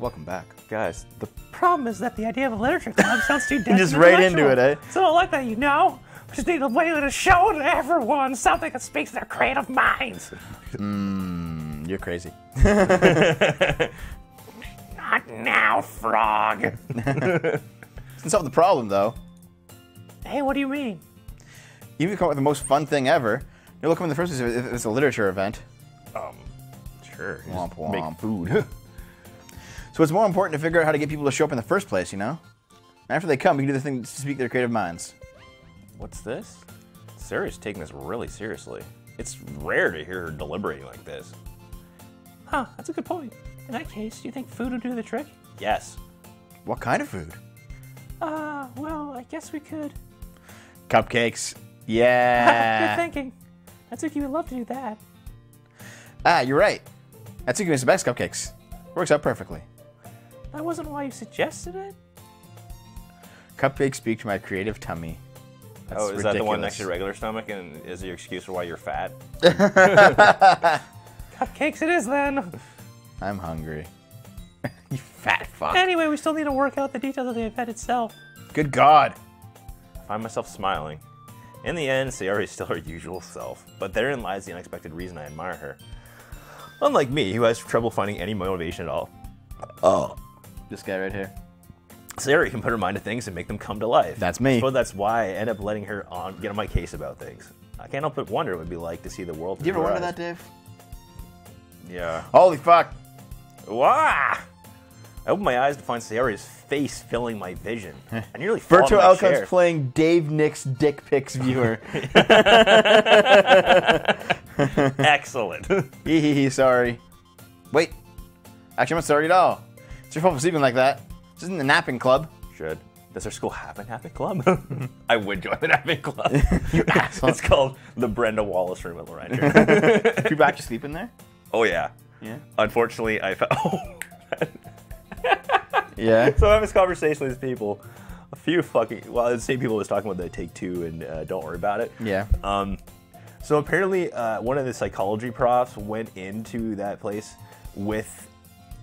Welcome back. Guys, the problem is that the idea of a literature club sounds too dense. Just right into it, eh? So I don't like that, you know? We just need a way to show to everyone something that speaks their creative minds. Mmm, you're crazy. Not now, frog. Doesn't solve the problem, though. Hey, what do you mean? You can come up with the most fun thing ever. You're looking in the first place if it's a literature event. Sure. Womp womp. Make food. So it's more important to figure out how to get people to show up in the first place, you know? And after they come, you can do the thing to speak their creative minds. What's this? Sayori's taking this really seriously. It's rare to hear her deliberate like this. Huh, that's a good point. In that case, do you think food would do the trick? Yes. What kind of food? Well, I guess we could. Cupcakes. Yeah. Good thinking. Natsuki would love to do that. Ah, you're right. Natsuki makes the best cupcakes. Works out perfectly. That wasn't why you suggested it? Cupcakes speak to my creative tummy. That's ridiculous. That the one next to your regular stomach and is your excuse for why you're fat? Cupcakes it is then. I'm hungry. You fat fuck. Anyway, we still need to work out the details of the event itself. Good God. I find myself smiling. In the end, Sayori's still her usual self, but therein lies the unexpected reason I admire her. Unlike me, who has trouble finding any motivation at all. Oh. This guy right here. Sayori can put her mind to things and make them come to life. That's me. So that's why I end up letting her get on my case about things. I can't help but wonder what it would be like to see the world. Do you ever wonder that, Dave? Yeah. Holy fuck. Wow! I opened my eyes to find Sayori's face filling my vision. I nearly fell off my chair. Virtual Outcomes playing Dave Nicks Dick Pics viewer. Excellent. Hee sorry. Wait. Actually, I'm not sorry at all. It's your fault for sleeping like that. This isn't the napping club. Should. Does our school have a napping club? I would join the napping club. You asshole. It's called the Brenda Wallace room at Lorraine. Did you back to sleep in there? Oh, yeah. Yeah. Unfortunately, I fell. Yeah. So I have this conversation with these people. A few fucking... Well, the same people I was talking about that take two and don't worry about it. Yeah. So apparently one of the psychology profs went into that place with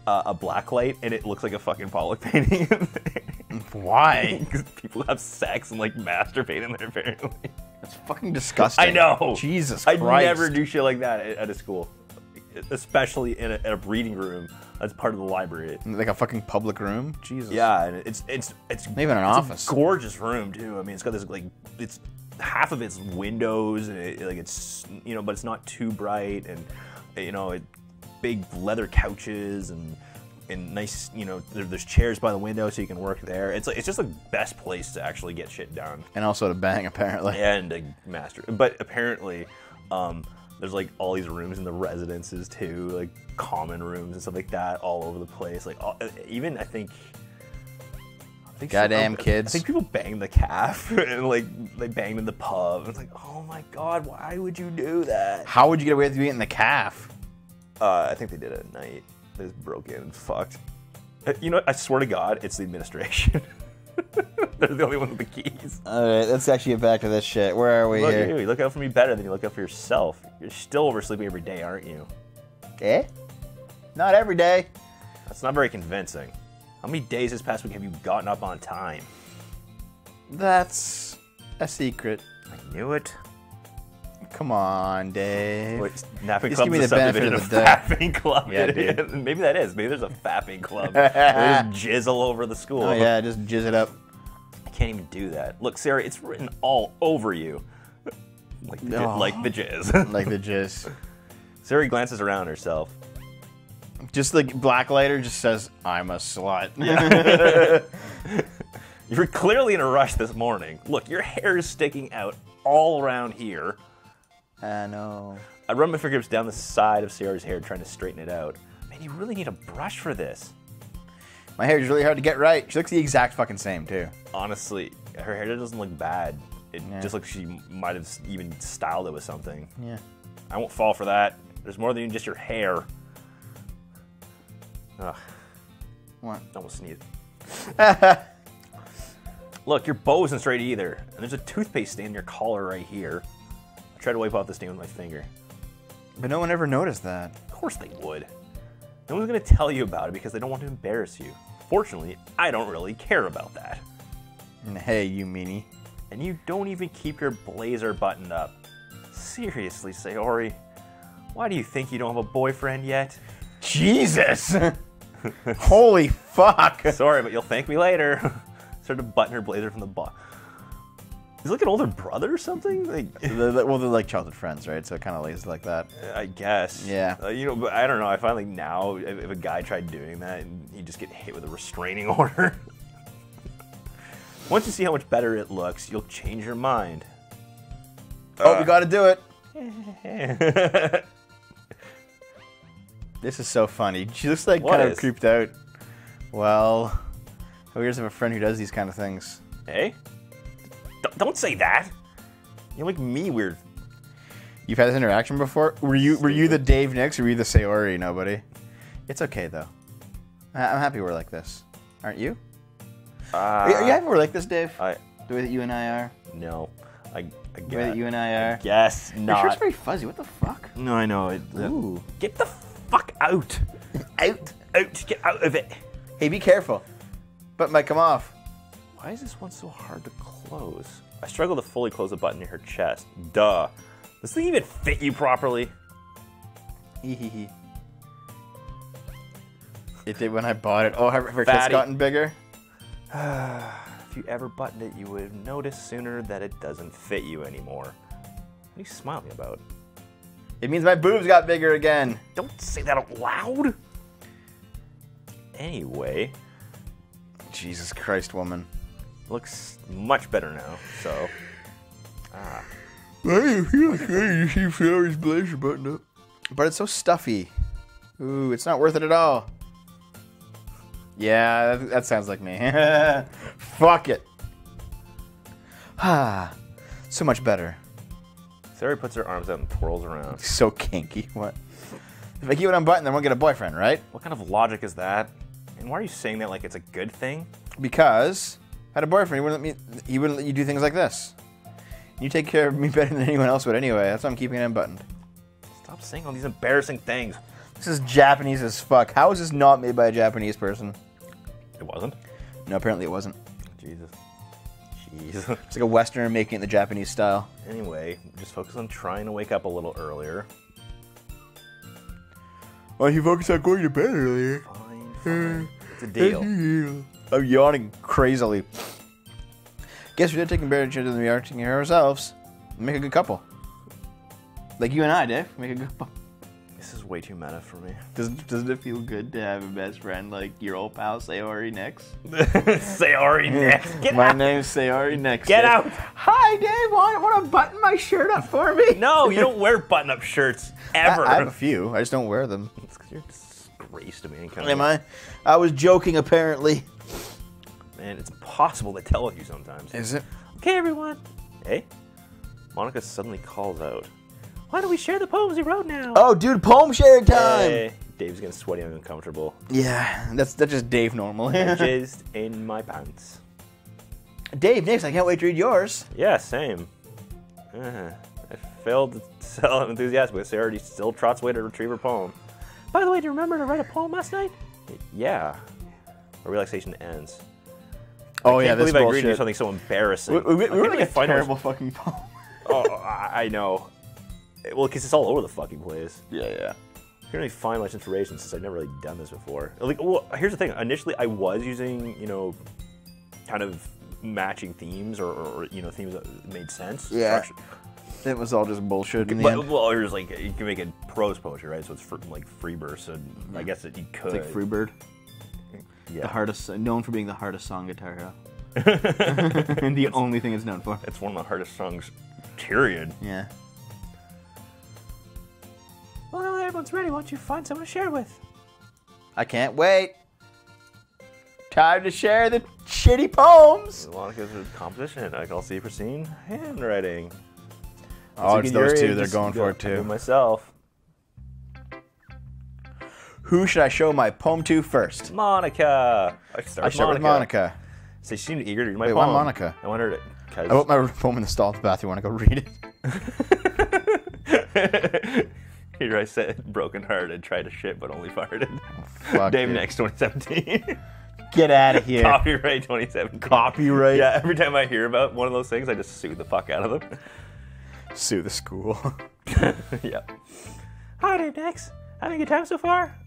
a black light, and it looks like a fucking Pollock painting in there. Why? Because people have sex and, like, masturbate in there, apparently. That's fucking disgusting. I know. Jesus Christ. I never do shit like that at a school. Especially in a reading room that's part of the library. Like a fucking public room? Jesus. Yeah, and it's not even an office. A gorgeous room too. I mean, it's got this like it's half of it's windows and it's you know, but it's not too bright and you know, big leather couches and nice, you know, there's chairs by the window so you can work there. It's like, it's just the best place to actually get shit done. And also to bang apparently. And to master. But apparently there's like all these rooms in the residences too, like common rooms and stuff like that, all over the place. Like all, even I think goddamn kids. I think people banged the calf and like they banged in the pub. It's like, oh my god, why would you do that? How would you get away with beating the calf? I think they did it at night. They just broke in and fucked. You know what? I swear to God, it's the administration. They're the only one with the keys. Alright, let's actually get back to this shit. Where are we here? You look out for me better than you look out for yourself. You're still oversleeping every day, aren't you? Eh? Not every day. That's not very convincing. How many days this past week have you gotten up on time? That's a secret. I knew it. Come on, Dave. Wait, napping club is a subdivision of fapping club. Yeah, dude. Maybe that is. Maybe there's a fapping club. They just jizz all over the school. Oh, yeah, just jizz it up. I can't even do that. Look, Sayori, it's written all over you. Like the, like the jizz. Like the jizz. Sayori glances around herself. Just the black lighter just says, I'm a slut. Yeah. You were clearly in a rush this morning. Look, your hair is sticking out all around here. I know. I run my fingertips down the side of Sayori's hair trying to straighten it out. Man, you really need a brush for this. My hair is really hard to get right. She looks the exact fucking same, too. Honestly, her hair doesn't look bad. It just looks like she might have even styled it with something. Yeah. I won't fall for that. There's more than just your hair. Ugh. What? Almost sneezed. Look, your bow isn't straight either. And there's a toothpaste stain in your collar right here. Try to wipe off the stain with my finger. But no one ever noticed that. Of course they would. No one's gonna tell you about it because they don't want to embarrass you. Fortunately, I don't really care about that. Hey, you meanie. And you don't even keep your blazer buttoned up. Seriously, Sayori, why do you think you don't have a boyfriend yet? Jesus! Holy fuck! Sorry, but you'll thank me later. Started to button her blazer from the bottom. He's like an older brother or something? Like, well, they're like childhood friends, right? So it kind of lays like that. I guess. Yeah. You know, but I don't know. I find like now, if a guy tried doing that, and you just get hit with a restraining order. Once you see how much better it looks, you'll change your mind. Oh, we gotta do it. This is so funny. She looks like kind of creeped out. Well, who here's of a friend who does these kind of things? Hey? Don't say that. You make me weird. You've had this interaction before. Were you the Dave Nicks or were you the Sayori? Nobody. It's okay though. I'm happy we're like this. Aren't you? Are you happy we're like this, Dave? The way that you and I are. No, I get the way that you and I are. Yes, not. Your shirt's very fuzzy. What the fuck? No, I know. Ooh. Get the fuck out. Out. Get out of it. Hey, be careful. Button might come off. Why is this one so hard to close? I struggle to fully close a button in her chest. Duh. Does this thing even fit you properly? Hee. It did when I bought it. Oh, her chest's gotten bigger. If you ever buttoned it, you would have noticed sooner that it doesn't fit you anymore. What are you smiling about? It means my boobs got bigger again. Don't say that out loud. Anyway. Jesus Christ, woman. Looks much better now, so. Why do you feel strange? You see Sayori's blazer button up. But it's so stuffy. Ooh, it's not worth it at all. Yeah, that sounds like me. Fuck it. Ah, so much better. Sayori puts her arms out and twirls around. So kinky. What? If I keep it unbuttoned, then we'll get a boyfriend, right? What kind of logic is that? And why are you saying that like it's a good thing? Because I had a boyfriend. He wouldn't let you do things like this. You take care of me better than anyone else would anyway. That's why I'm keeping it unbuttoned. Stop saying all these embarrassing things. This is Japanese as fuck. How is this not made by a Japanese person? It wasn't? No, apparently it wasn't. Jesus. Jesus. It's like a Westerner making it the Japanese style. Anyway, just focus on trying to wake up a little earlier. Well, you focus on going to bed earlier. Fine. It's a deal. I'm yawning crazily. Guess we did take better care than we are taking care of ourselves. Make a good couple. Like you and I, Dave. Make a good couple. This is way too meta for me. Doesn't it feel good to have a best friend like your old pal Sayori Nicks? Sayori Nicks. Get my out. Name's Sayori Nicks. Get Dave. Out. Hi, Dave. Want to button my shirt up for me? No, you don't wear button-up shirts ever. I have a few. I just don't wear them. It's 'cause you're a disgrace to me. Am I? I was joking, apparently. Man, it's impossible to tell with you sometimes. Is it? Okay, everyone. Hey, Monica suddenly calls out. Why don't we share the poems you wrote now? Oh, dude, poem sharing time! Hey, Dave's getting sweaty and uncomfortable. Yeah, that's just Dave normally. Just in my pants. Dave Nicks, I can't wait to read yours. Yeah, same. I failed to sell him enthusiastically. Sayori still trots away to retrieve her poem. By the way, do you remember to write a poem last night? Yeah. Our relaxation ends. Oh yeah, this bullshit. I can't believe I agreed to do something so embarrassing. We were like a terrible fucking poem. Oh, I know. Well, because it's all over the fucking place. Yeah. I couldn't really find much information since I've never really done this before. Like, well, here's the thing. Initially, I was using, you know, kind of matching themes or you know, themes that made sense. Yeah. It was all just bullshit in the end. Well, it was like, you can make it prose poetry, right? So it's for, like Freebird, so I guess that you could. It's like Freebird. Yeah. The hardest, known for being the hardest song guitar hero. And the only thing it's known for. It's one of the hardest songs, period. Yeah. Well, now that everyone's ready, why don't you find someone to share with? I can't wait. Time to share the shitty poems. Monica's composition. I can see Pristine handwriting. Oh, it's those two. They're going for it too. Myself. Who should I show my poem to first? Monica. I start with Monica. So she seemed eager to read my poem. Why Monica? I wondered. I put my poem in the stall at the bathroom. Want to go read it? Here I said brokenhearted, tried to shit, but only farted. Oh, Dave Nicks, 2017. Get out of here. Copyright 2017. Copyright? Yeah, every time I hear about one of those things, I just sue the fuck out of them. Sue the school. Yeah. Hi, Dave Nicks. Having a good time so far?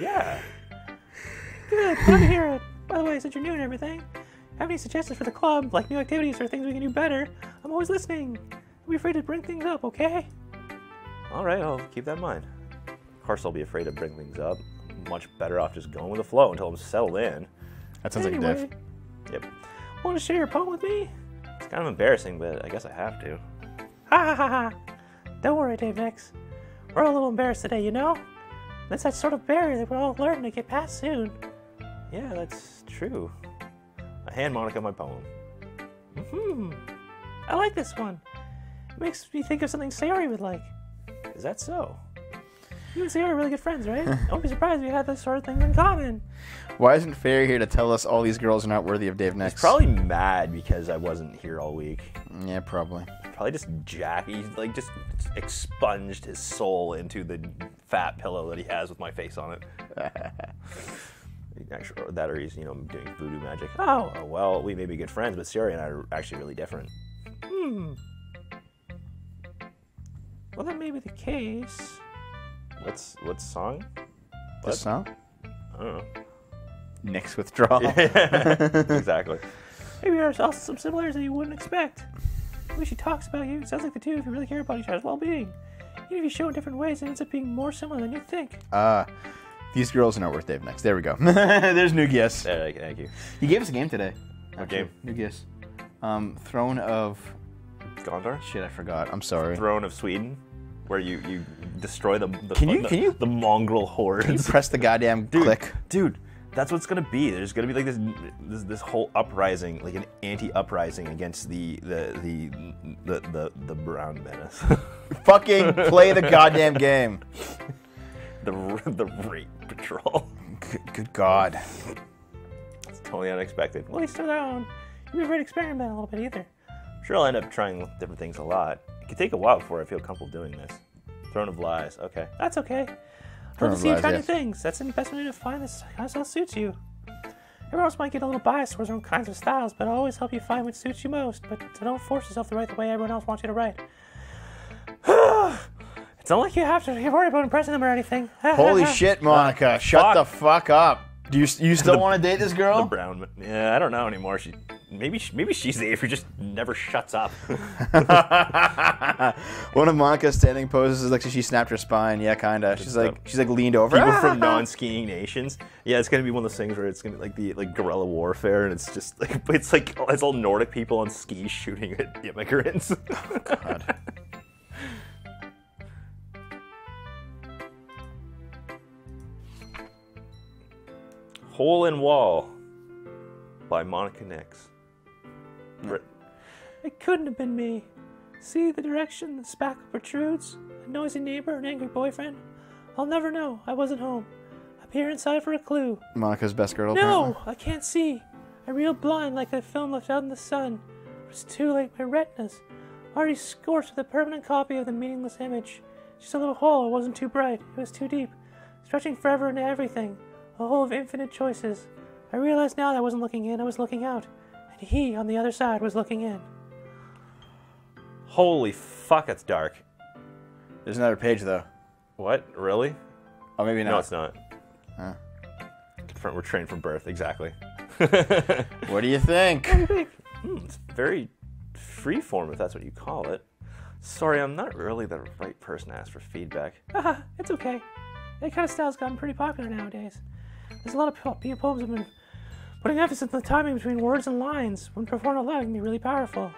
Yeah. Good. Glad to hear it. By the way, since you're new and everything, have any suggestions for the club, like new activities or things we can do better? I'm always listening. Don't be afraid to bring things up, okay? All right, I'll keep that in mind. Of course, I'll be afraid to bring things up. I'm much better off just going with the flow until I'm settled in. That sounds like a diff. Yep. Want to share your poem with me? It's kind of embarrassing, but I guess I have to. Ha ha ha ha! Don't worry, Dave Nicks. We're all a little embarrassed today, you know? That's that sort of barrier that we're all learning to get past soon. Yeah, that's true. I hand Monica my poem. Mm-hmm. I like this one. It makes me think of something Sayori would like. Is that so? You and Sayori are really good friends, right? Don't be surprised we had this sort of thing in common. Why isn't Fairy here to tell us all these girls are not worthy of Dave Nicks? He's probably mad because I wasn't here all week. Yeah, probably. Probably just Jackie, like, just expunged his soul into the fat pillow that he has with my face on it. Actually, that or he's, you know, doing voodoo magic. Oh, well, we may be good friends, but Sayori and I are actually really different. Hmm. Well, that may be the case. What song? What? This song? I don't know. Nick's Withdrawal. Yeah, exactly. Maybe there's also some similarities that you wouldn't expect. The way she talks about you, it sounds like the two of you really care about each other's well-being. Even if you show in different ways, it ends up being more similar than you think. These girls are not worth Dave Nicks. There we go. There's new guess. Thank you. You gave us a game today. What game? New guess. Throne of... Gondor? Shit, I forgot. I'm sorry. Throne of Sweden? Where you destroy the mongrel hordes. Can you press the goddamn click? Dude, that's what's gonna be. There's gonna be like this whole uprising, like an anti-uprising against the brown menace. Fucking play the goddamn game. The rape patrol. Good God. It's totally unexpected. Well, he's still down. You've never experimented a little bit either. I'm sure I'll end up trying different things a lot. It could take a while before I feel comfortable doing this. Throne of Lies. Okay. That's okay. I love to see you try new things. That's the best way to find this how suits you. Everyone else might get a little biased towards their own kinds of styles, but I'll always help you find what suits you most. But don't force yourself to write the way everyone else wants you to write. It's not like you have to worry about impressing them or anything. Holy shit, Monica. Shut the fuck up. Do you still want to date this girl? The brown. Yeah, I don't know anymore. Maybe she's the if who just never shuts up. One of Monica's standing poses is like she snapped her spine. Yeah, kinda. She's like leaned over. People from non-skiing nations. Yeah, it's gonna be one of those things where it's gonna be like the guerrilla warfare, and it's just like it's all Nordic people on skis shooting at immigrants. Oh, God. Hole in Wall by Monica Nicks. It couldn't have been me. See the direction the spackle protrudes? A noisy neighbor, an angry boyfriend? I'll never know. I wasn't home. Up here inside for a clue. Monica's best girl, apparently. No, I can't see. I reel blind like a film left out in the sun. It's too late. My retinas already scorched with a permanent copy of the meaningless image. Just a little hole. It wasn't too bright. It was too deep. Stretching forever into everything. A hole of infinite choices. I realize now that I wasn't looking in, I was looking out. And he, on the other side, was looking in. Holy fuck, it's dark. There's another page, though. What? Really? Oh, maybe not. No, it's not. Huh. We're trained from birth, exactly. What do you think? It's very freeform, if that's what you call it. Sorry, I'm not really the right person to ask for feedback. Haha, it's okay. That kind of style's gotten pretty popular nowadays. There's a lot of poems have been putting emphasis on the timing between words and lines. When performed out loud, it can be really powerful.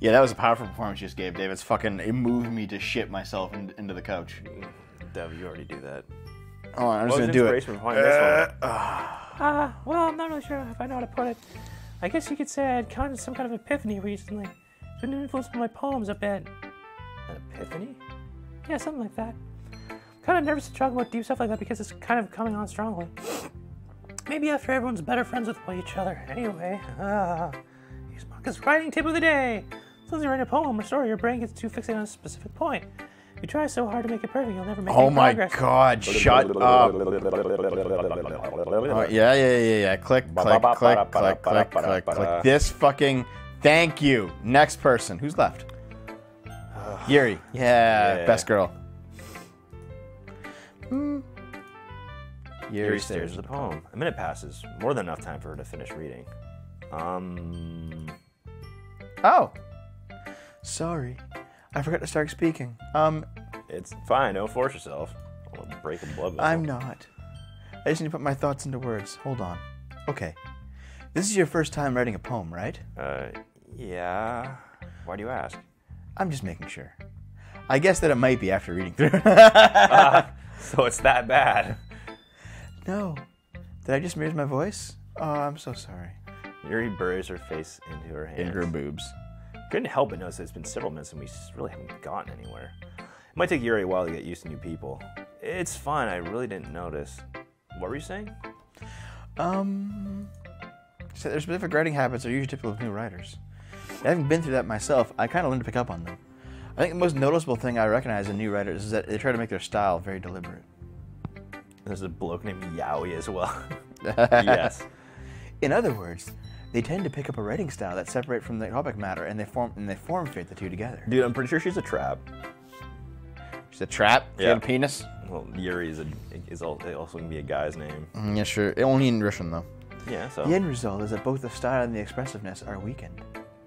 Yeah, that was a powerful performance you just gave, Dave. It moved me to shit myself into the couch. Dev, you already do that. Oh, I'm just gonna do it. Well, I'm not really sure if I know how to put it. I guess you could say I had kind of some kind of epiphany recently. It's been influenced by my poems a bit. An epiphany? Yeah, something like that. Kind of nervous to talk about deep stuff like that because it's kind of coming on strongly. Maybe after everyone's better friends with each other. Anyway, here's Monica's writing tip of the day. As long as you write a poem or story, your brain gets too fixated on a specific point. You try so hard to make it perfect, you'll never make any progress. Oh my God, shut up. Oh, yeah. Click, click, click, click, click, click, click. This fucking, thank you. Next person. Who's left? Yuri. Yeah, best girl. Yuri stares at the poem. A minute passes. More than enough time for her to finish reading. Oh. Sorry. I forgot to start speaking. It's fine. Don't force yourself. I'll break a blood vessel. I'm not. I just need to put my thoughts into words. Hold on. Okay. This is your first time writing a poem, right? Yeah. Why do you ask? I'm just making sure. I guess that it might be after reading through. So it's that bad. No. Did I just raise my voice? Oh, I'm so sorry. Yuri buries her face into her hands. Into her boobs. Couldn't help but notice it's been several minutes and we really haven't gotten anywhere. It might take Yuri a while to get used to new people. It's fine, I really didn't notice. What were you saying? So their specific writing habits are usually typical of new writers. Having been through that myself, I kind of learned to pick up on them. I think the most noticeable thing I recognize in new writers is that they try to make their style very deliberate. There's a bloke named Yaoi as well. Yes. In other words, they tend to pick up a writing style that's separate from the topic matter, and they form fit the two together. Dude, I'm pretty sure she's a trap. She's a trap? Yeah. She had a penis? Well, Yuri is also going to be a guy's name. Yeah, sure. Only in Russian, though. Yeah, so. The end result is that both the style and the expressiveness are weakened.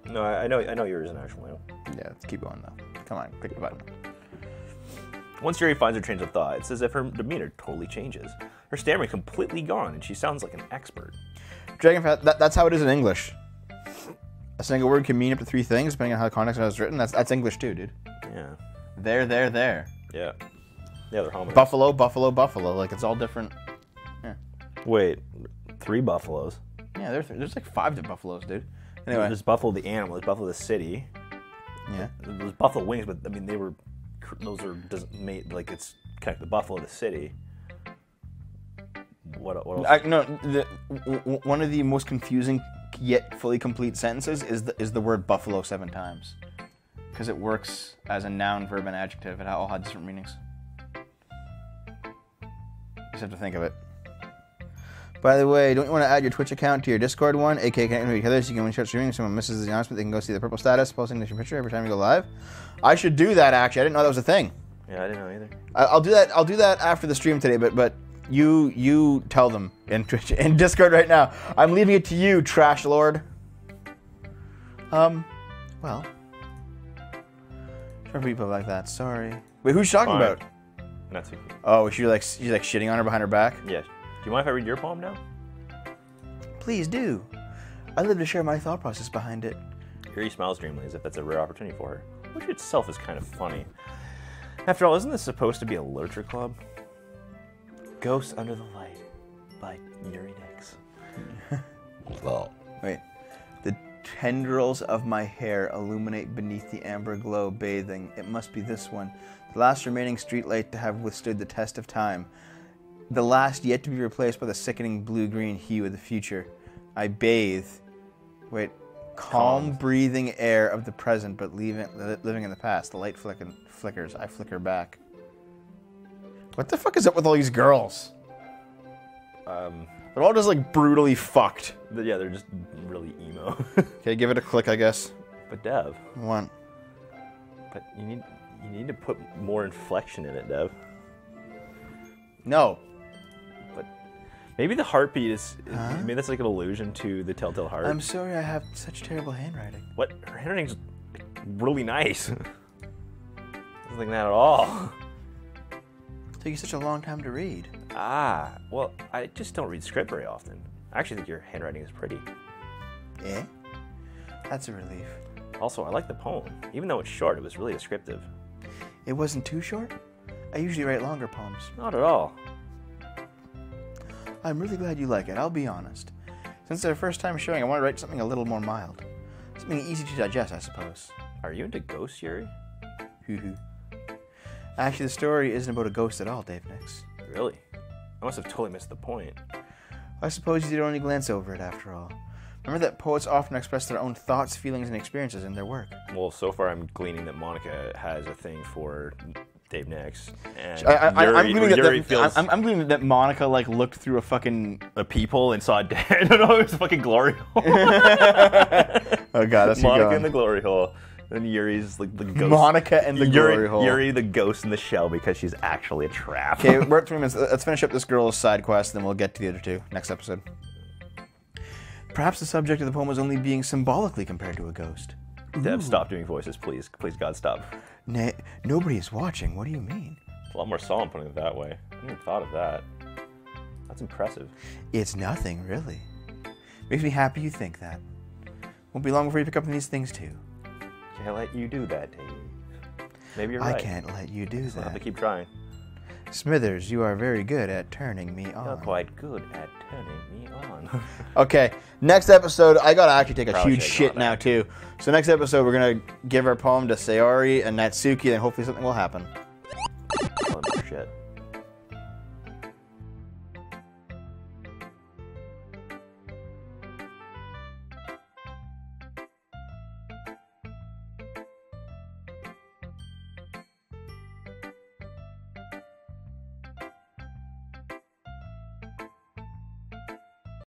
No, I know Yuri's an actual whale. Yeah, let's keep going, though. Come on, click the button. Once Yuri finds her train of thought, it's as if her demeanor totally changes. Her stammering completely gone, and she sounds like an expert. Dragonfly, that's how it is in English. A single word can mean up to 3 things, depending on how the context is written. That's English too, dude. Yeah. There. Yeah. Yeah, they're homonyms. Buffalo, buffalo, buffalo. Like, it's all different. Yeah. Wait, 3 buffaloes? Yeah, there's like 5 different buffaloes, dude. Anyway. There's Buffalo the animal, there's Buffalo the city. Yeah. There's Buffalo wings, but I mean, they were, those are, like, it's connected to Buffalo the city. What else? One of the most confusing yet fully complete sentences is the word buffalo 7 times, because it works as a noun, verb, and adjective. It all had different meanings. You just have to think of it. By the way, don't you want to add your Twitch account to your Discord one, aka connect with each other, so you can, when you start streaming, if someone misses the announcement, they can go see the purple status posting your picture every time you go live? I should do that, actually. I didn't know that was a thing. Yeah, I didn't know either. I'll do that. I'll do that after the stream today, but. You tell them in Twitch, in Discord right now. I'm leaving it to you, trash lord. Well. For people like that, sorry. Wait, who's she talking about? Natsuki. Oh, she's like shitting on her behind her back? Yes. Do you mind if I read your poem now? Please do. I live to share my thought process behind it. Yuri smiles dreamily, as if that's a rare opportunity for her, which itself is kind of funny. After all, isn't this supposed to be a literature club? Ghosts Under the Light by Dave Nicks. Well, wait. The tendrils of my hair illuminate beneath the amber glow, bathing. It must be this one. The last remaining streetlight to have withstood the test of time. The last yet to be replaced by the sickening blue-green hue of the future. I bathe. Wait. Calm, breathing air of the present, but living in the past. The light flickers. I flicker back. What the fuck is up with all these girls? They're all just like brutally fucked. Yeah, they're just really emo. Okay, give it a click, I guess. But Dev. What? But you need to put more inflection in it, Dev. No. But maybe the heartbeat is huh? Maybe that's like an allusion to the Telltale Heart. I'm sorry, I have such terrible handwriting. What? Her handwriting's really nice. Doesn't like that at all. It took you such a long time to read. Ah, well, I just don't read script very often. I actually think your handwriting is pretty. Eh? That's a relief. Also, I like the poem. Even though it's short, it was really descriptive. It wasn't too short? I usually write longer poems. Not at all. I'm really glad you like it, I'll be honest. Since it's our first time sharing, I want to write something a little more mild. Something easy to digest, I suppose. Are you into ghosts, Yuri? Hoo-hoo. Actually, the story isn't about a ghost at all, Dave Nicks. Really? I must have totally missed the point. I suppose you did only glance over it, after all. Remember that poets often express their own thoughts, feelings, and experiences in their work. Well, so far I'm gleaning that Monica has a thing for Dave Nicks. And I'm gleaming that Monica like looked through a peephole and saw Dave. I don't know, it was a fucking glory hole. Oh god, that's Monica in the glory hole. And Yuri's like the ghost. Monica and the glory hole. Yuri, the ghost in the shell, because she's actually a trap. Okay, we're at 3 minutes. Let's finish up this girl's side quest, then we'll get to the other two next episode. Perhaps the subject of the poem was only being symbolically compared to a ghost. Deb, stop doing voices, please. Please, God, stop. Nobody is watching. What do you mean? It's a lot more solemn putting it that way. I never thought of that. That's impressive. It's nothing, really. Makes me happy you think that. Won't be long before you pick up on these things, too. Can't let you do that, Dave. Maybe you're right. I can't let you do that. I'll have to keep trying. Smithers, you are very good at turning me on. You're quite good at turning me on. Okay, next episode, I gotta actually take a huge shit now, too. So next episode, we're gonna give our poem to Sayori and Natsuki, and hopefully something will happen. Oh, shit.